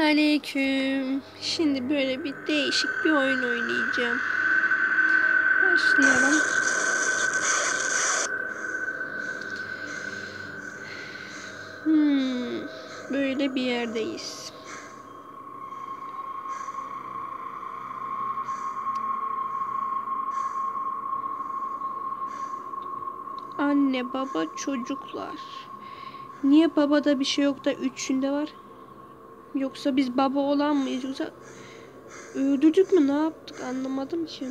Selamünaleyküm. Şimdi böyle bir değişik bir oyun oynayacağım. Başlayalım. Böyle bir yerdeyiz. Anne, baba, çocuklar. Niye babada bir şey yok da üçünde var? Yoksa biz baba olan mıyız, yoksa öldürdük mü, ne yaptık, anlamadım ki.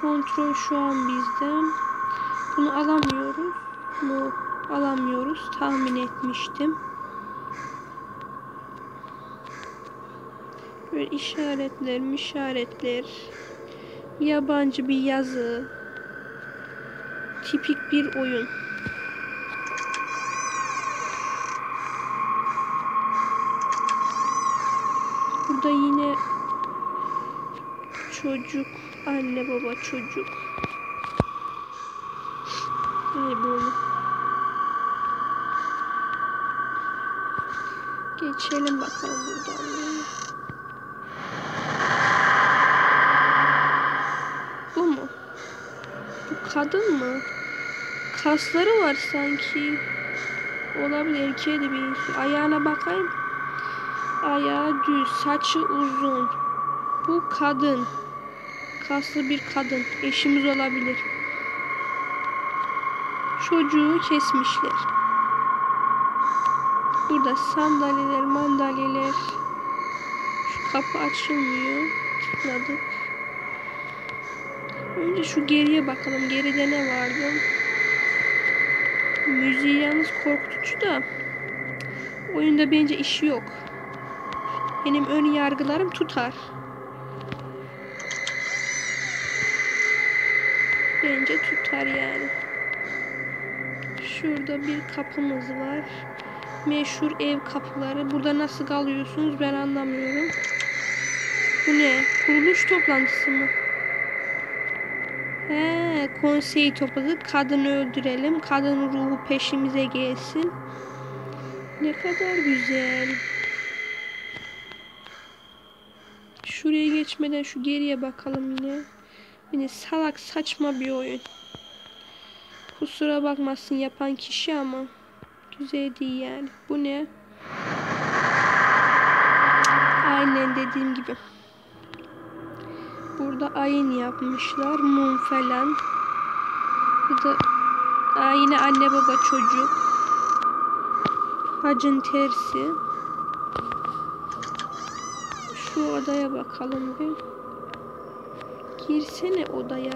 Kontrol şu an bizde. Bunu alamıyoruz. Bunu alamıyoruz. Tahmin etmiştim. Böyle işaretler. Yabancı bir yazı. Tipik bir oyun. Burada yine çocuk, anne, baba, çocuk. Geçelim bakalım buradan. Bu mu? Bu kadın mı? Kasları var sanki. Olabilir, erkeğe de bir. Ayağına bakayım. Ayağı düz, saçı uzun. Bu kadın. Kaslı bir kadın. Eşimiz olabilir. Çocuğu kesmişler. Burada sandalyeler, mandalyeler. Şu kapı açılmıyor. Tıkladık. Önce şu geriye bakalım. Geride ne vardı? Müziği yalnız korkutucu da. Oyunda bence işi yok. Benim ön yargılarım tutar. Bence tutar yani. Şurada bir kapımız var. Meşhur ev kapıları. Burada nasıl kalıyorsunuz ben anlamıyorum. Bu ne? Kuruluş toplantısı mı? Konseyi topladık. Kadını öldürelim. Kadının ruhu peşimize gelsin. Ne kadar güzel. Şuraya geçmeden şu geriye bakalım yine. Yine salak, saçma bir oyun. Kusura bakmasın yapan kişi ama güzel değil yani. Bu ne? Aynen dediğim gibi. Burada ayin yapmışlar. Mum falan. Burada yine anne, baba, çocuk. Hacın tersi. Şu odaya bakalım bir. Girsene odaya.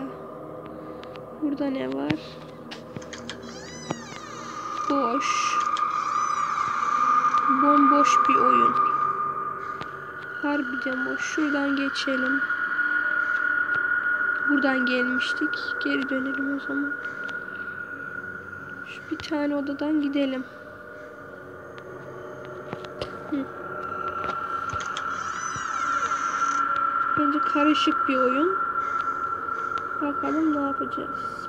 Burada ne var? Boş. Bomboş bir oyun. Harbiden boş. Şuradan geçelim. Buradan gelmiştik. Geri dönelim o zaman. Şu bir tane odadan gidelim. Bence karışık bir oyun. Bakalım ne yapacağız.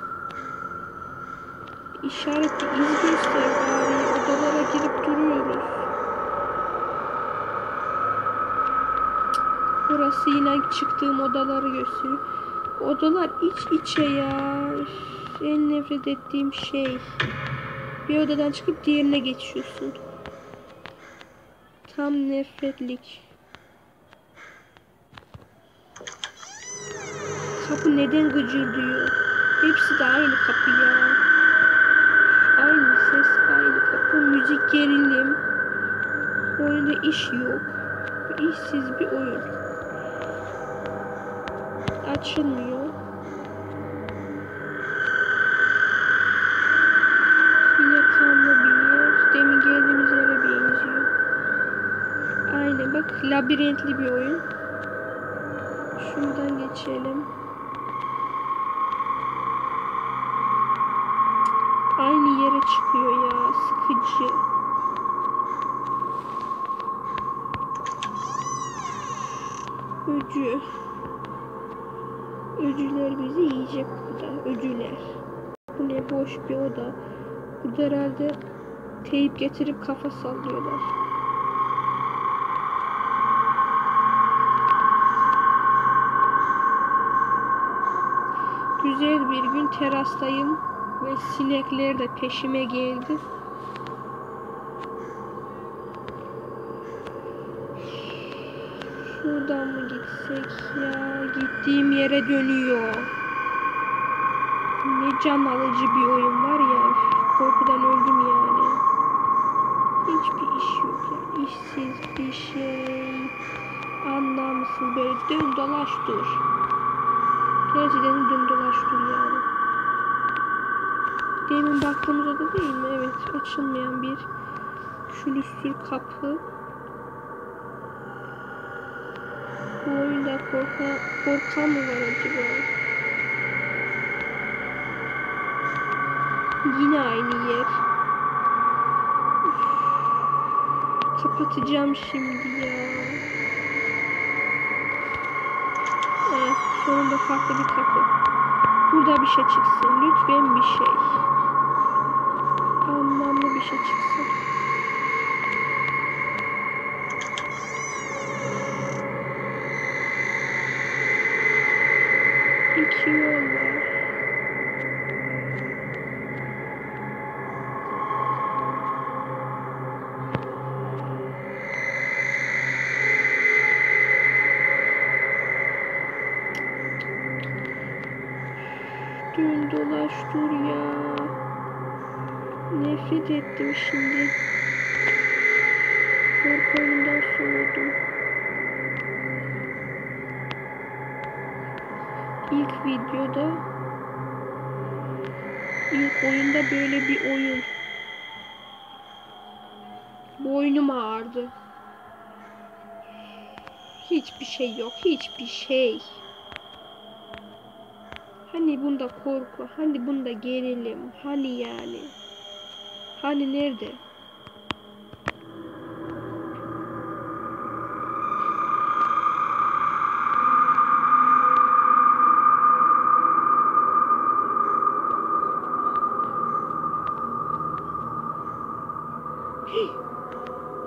İşaretli iz gösterip abi odalara girip duruyoruz. Burası yine çıktığım odaları gösteriyor. Odalar iç içe ya. En nefret ettiğim şey. Bir odadan çıkıp diğerine geçiyorsun. Tam nefretlik. Kapı neden gıcırdıyor? Hepsi de aynı kapı ya. Aynı ses, aynı kapı. Müzik, gerilim. Oyunda iş yok. İşsiz bir oyun. Açılmıyor. Yine kanlı bir yer. Demin geldiğimiz yere benziyor. Aynı bak, labirentli bir oyun. Şuradan geçelim. Aynı yere çıkıyor ya, sıkıcı. Öcü. Öcüler bizi yiyecek burada. Öcüler. Bu ne boş bir oda. Burada herhalde teyip getirip kafa sallıyorlar. Güzel bir gün terastayım ve sinekler de peşime geldi. Şuradan mı gitsek ya? Gittiğim yere dönüyor. Ne can alıcı bir oyun var ya. Korkudan öldüm yani. Hiçbir iş yok ya. İşsiz bir şey. Anlamsız böyle dön dolaş dur. Gerçekten dön dolaş dur yani. Demin baktığımız oda değil mi? Evet, açılmayan bir külüstür kapı. Bu oyunda korkan mı var acaba? Yine aynı yer. Üf. Kapatacağım şimdi ya. Evet, sonunda farklı bir kapı. Burada bir şey çıksın. Lütfen bir şey. Anlamlı bir şey çıksın. İki yol var. Dön dolaş dur ya. Nefret ettim şimdi. Korkumdan soğudum. İlk videoda, ilk oyunda böyle bir oyun. Boynum ağrıdı. Hiçbir şey yok, hiçbir şey. Hani bunda korku, hani bunda gerilim, hani yani. Hani nerede?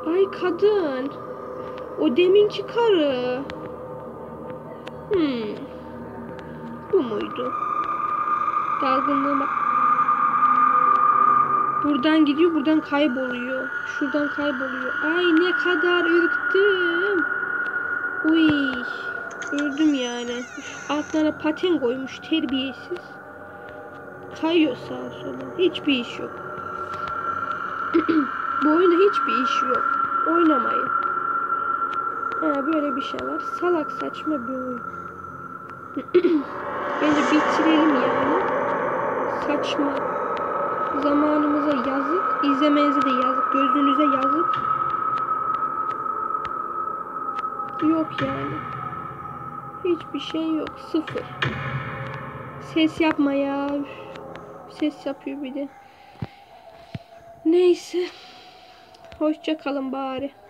Ay kadın. O deminki karı. Bu muydu? Dalgınlığıma. Buradan gidiyor, buradan kayboluyor. Şuradan kayboluyor. Ay ne kadar ürktüm. Uy. Öldüm yani. Altlarına paten koymuş terbiyesiz. Kayıyor sağa sola. Hiçbir iş yok. Bu oyunda hiçbir iş yok. Oynamayın. Ha, böyle bir şey var. Salak saçma bir oyun. Bence bitirelim yani. Saçma. Zamanımıza yazık. İzlemenize de yazık. Gözünüze yazık. Yok yani. Hiçbir şey yok. Sıfır. Ses yapma ya. Ses yapıyor bir de. Neyse. Hoşça kalın bari.